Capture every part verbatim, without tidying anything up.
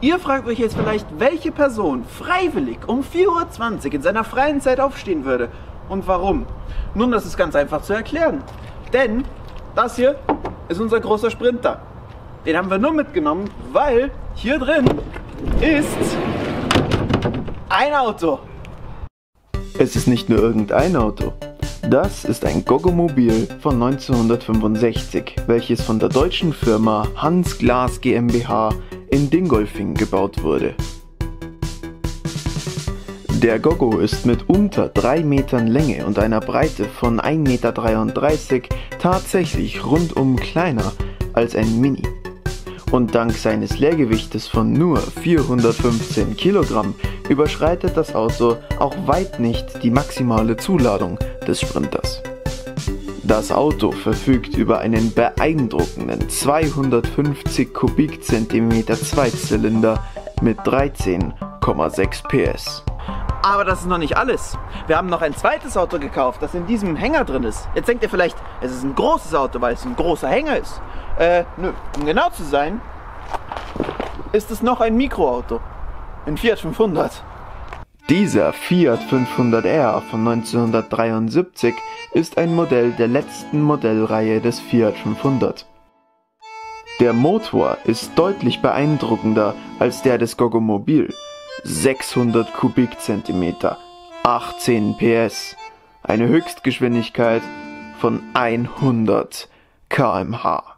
Ihr fragt euch jetzt vielleicht, welche Person freiwillig um vier Uhr zwanzig in seiner freien Zeit aufstehen würde und warum. Nun, das ist ganz einfach zu erklären, denn das hier ist unser großer Sprinter. Den haben wir nur mitgenommen, weil hier drin ist ein Auto. Es ist nicht nur irgendein Auto. Das ist ein Goggomobil von neunzehnhundertfünfundsechzig, welches von der deutschen Firma Hans Glas GmbH in Dingolfing gebaut wurde. Der Goggo ist mit unter drei Metern Länge und einer Breite von ein Meter dreiunddreißig tatsächlich rundum kleiner als ein Mini. Und dank seines Leergewichtes von nur vierhundertfünfzehn Kilogramm überschreitet das Auto auch weit nicht die maximale Zuladung des Sprinters. Das Auto verfügt über einen beeindruckenden zweihundertfünfzig Kubikzentimeter Zweizylinder mit dreizehn Komma sechs P S. Aber das ist noch nicht alles. Wir haben noch ein zweites Auto gekauft, das in diesem Hänger drin ist. Jetzt denkt ihr vielleicht, es ist ein großes Auto, weil es ein großer Hänger ist. Äh, nö. Um genau zu sein, ist es noch ein Mikroauto. Ein Fiat fünfhundert. Dieser Fiat fünfhundert R von neunzehnhundertdreiundsiebzig ist ein Modell der letzten Modellreihe des Fiat fünfhundert. Der Motor ist deutlich beeindruckender als der des Goggomobil. sechshundert Kubikzentimeter, achtzehn P S, eine Höchstgeschwindigkeit von hundert Kilometer pro Stunde.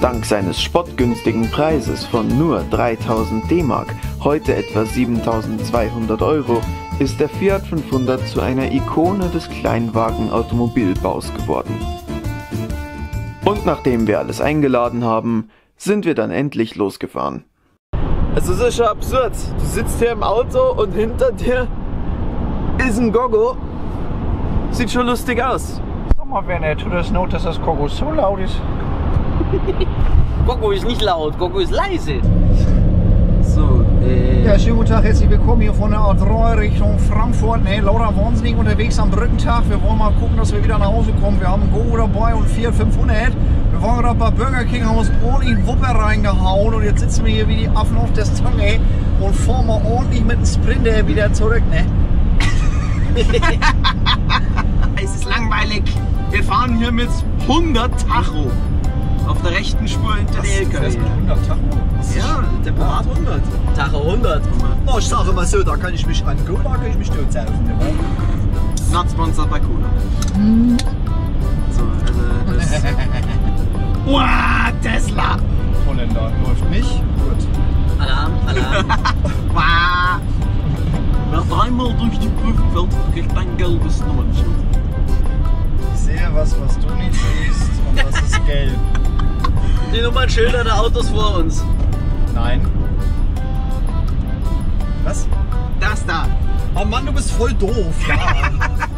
Dank seines spottgünstigen Preises von nur dreitausend D-Mark, heute etwa siebentausendzweihundert Euro, ist der Fiat fünfhundert zu einer Ikone des Kleinwagen-Automobilbaus geworden. Und nachdem wir alles eingeladen haben, sind wir dann endlich losgefahren. Also es ist schon absurd, du sitzt hier im Auto und hinter dir ist ein Goggo, sieht schon lustig aus. Sag mal Werner, tut das Not, dass das Goggo so laut ist? Goggo ist nicht laut, Goggo ist leise. So, äh... ja, schönen guten Tag, herzlich willkommen hier von der A drei Richtung Frankfurt. Ne, Laura wahnsinnig unterwegs am Brückentag. Wir wollen mal gucken, dass wir wieder nach Hause kommen. Wir haben ein Goggo dabei und Fiat fünfhundert. Wir waren gerade bei Burger King, haben uns ordentlich einen Wupper reingehauen. Und jetzt sitzen wir hier wie die Affen auf der Stange und fahren mal ordentlich mit dem Sprinter wieder zurück, ne? Es ist langweilig. Wir fahren hier mit hundert Tacho. Auf der rechten Spur hinter der L K W. Das ist hundert Tacho. Ja, Tempomat hundert. Tacho hundert. Oh, ich sage mal so, da kann ich mich an Cola, kann ich mich nicht helfen. Not sponsored by Cola. So, also das... Wow, Tesla! Holländer läuft nicht. Gut. Alarm, Alarm. Wow. Wer dreimal durch die Prüfung fällt, kriegt ein gelbes Nummernschild. Ich sehe was, was du nicht siehst. Und das ist gelb. Die Nummernschilder der Autos vor uns. Nein. Was? Das da. Oh Mann, du bist voll doof. Ja.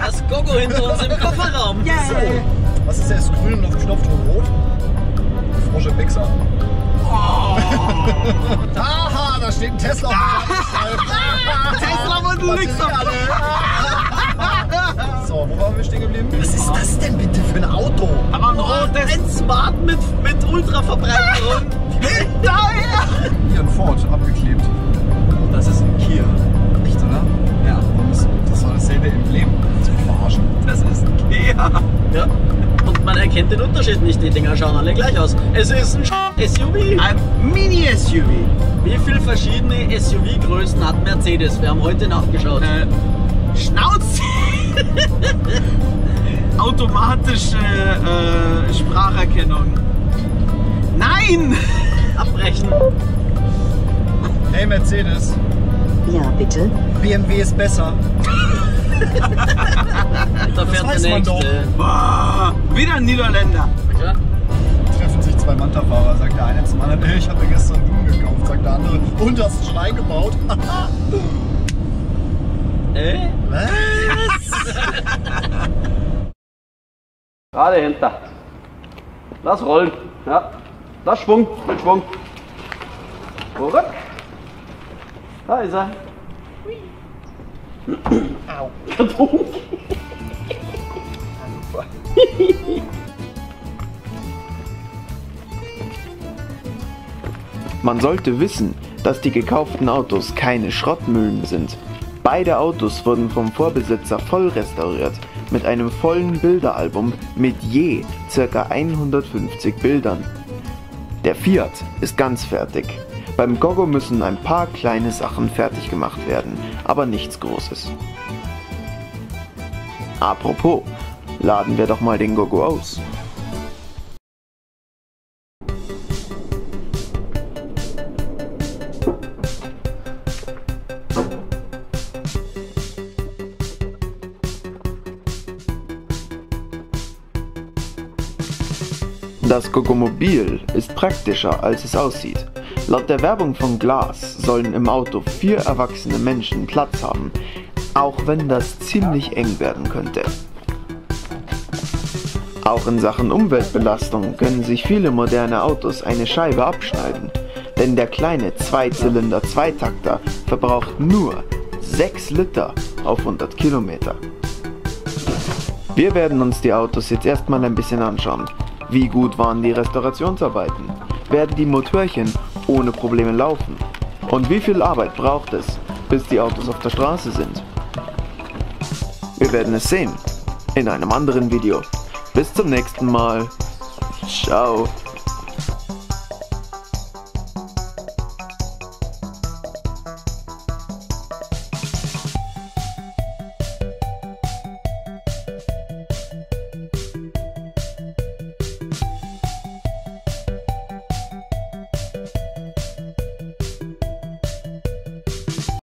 Das Goggo hinter uns im Kofferraum. Yeah. So. Was ist erst grün und auf Knopf rot? Frosche Pixar. Oh. Aha, da steht ein Tesla. Tesla und ein Nixer. So, wo waren wir stehen geblieben? Was ist das denn bitte für ein Auto? Aber ein rotes. Ein Smart mit, mit Ultraverbreiterung. Hier ein Ford, abgeklebt. Das ist ein Kia. Echt, oder? Ja. Das war dasselbe Emblem. Das ist verarschen. Das ist ein Kia. Ja. Und man erkennt den Unterschied nicht. Die Dinger schauen alle gleich aus. Es ist ein S U V. Ein Mini S U V. Wie viele verschiedene S U V-Größen hat Mercedes? Wir haben heute nachgeschaut. Äh, Schnauze! Automatische äh, Spracherkennung. Nein! Abbrechen. Hey, Hey Mercedes. Ja, bitte. B M W ist besser. Da fährt das der nächste. Boah, wieder ein Niederländer. Ja? Treffen sich zwei Manta-Fahrer, sagt der eine zum anderen, hey, ich habe mir gestern Blumen gekauft, sagt der andere, und hast einen Schwein gebaut. Äh? Was? Gerade hinter. Lass rollen. Ja. Lass Schwung, mit Schwung. Zurück. Da ist er. Au. Man sollte wissen, dass die gekauften Autos keine Schrottmühlen sind. Beide Autos wurden vom Vorbesitzer voll restauriert, mit einem vollen Bilderalbum mit je ca. hundertfünfzig Bildern. Der Fiat ist ganz fertig. Beim Gogo müssen ein paar kleine Sachen fertig gemacht werden, aber nichts Großes. Apropos, laden wir doch mal den Gogo aus. Das Gogomobil ist praktischer, als es aussieht. Laut der Werbung von Glas sollen im Auto vier erwachsene Menschen Platz haben, auch wenn das ziemlich eng werden könnte. Auch in Sachen Umweltbelastung können sich viele moderne Autos eine Scheibe abschneiden, denn der kleine Zweizylinder-Zweitakter verbraucht nur sechs Liter auf hundert Kilometer. Wir werden uns die Autos jetzt erstmal ein bisschen anschauen. Wie gut waren die Restaurationsarbeiten? Werden die Motörchen ohne Probleme laufen? Und wie viel Arbeit braucht es, bis die Autos auf der Straße sind? Wir werden es sehen in einem anderen Video. Bis zum nächsten Mal. Ciao.